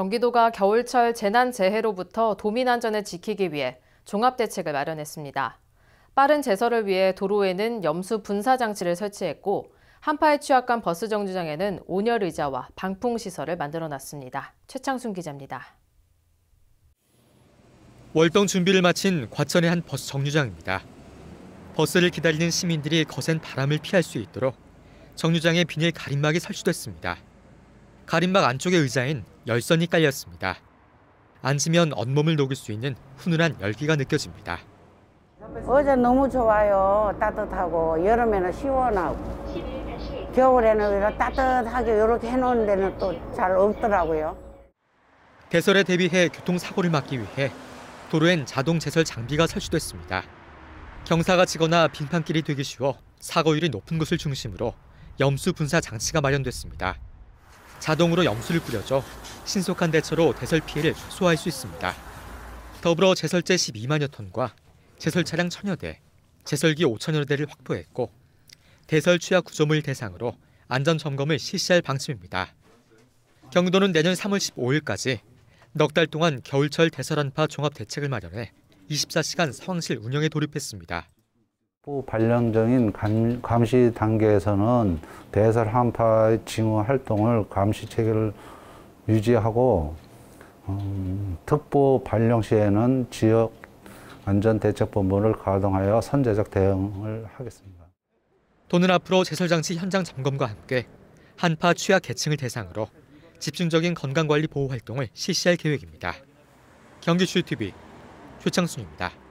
경기도가 겨울철 재난재해로부터 도민 안전을 지키기 위해 종합대책을 마련했습니다. 빠른 제설을 위해 도로에는 염수 분사 장치를 설치했고 한파에 취약한 버스 정류장에는 온열 의자와 방풍 시설을 만들어놨습니다. 최창순 기자입니다. 월동 준비를 마친 과천의 한 버스 정류장입니다. 버스를 기다리는 시민들이 거센 바람을 피할 수 있도록 정류장에 비닐 가림막이 설치됐습니다. 가림막 안쪽의 의자엔 열선이 깔렸습니다. 앉으면 온몸을 녹일 수 있는 훈훈한 열기가 느껴집니다. 어제 너무 좋아요. 따뜻하고 여름에는 시원하고 겨울에는 따뜻하게 이렇게 해놓은 데는 또 잘 없더라고요. 대설에 대비해 교통사고를 막기 위해 도로엔 자동 제설 장비가 설치됐습니다. 경사가 지거나 빙판길이 되기 쉬워 사고율이 높은 곳을 중심으로 염수 분사 장치가 마련됐습니다. 자동으로 염수를 뿌려줘 신속한 대처로 대설 피해를 최소화할 수 있습니다. 더불어 제설제 12만여 톤과 제설 차량 1000여 대, 제설기 5000여 대를 확보했고 대설 취약 구조물 대상으로 안전 점검을 실시할 방침입니다. 경기도는 내년 3월 15일까지 넉 달 동안 겨울철 대설 한파 종합 대책을 마련해 24시간 상황실 운영에 돌입했습니다. 발령적인 감시 단계에서는 대설 한파 징후 활동을 감시 체계를 유지하고 특보 발령 시에는 지역 안전대책본부를 가동하여 선제적 대응을 하겠습니다. 도는 앞으로 제설장치 현장 점검과 함께 한파 취약 계층을 대상으로 집중적인 건강관리 보호 활동을 실시할 계획입니다. 경기 GTV 최창순입니다.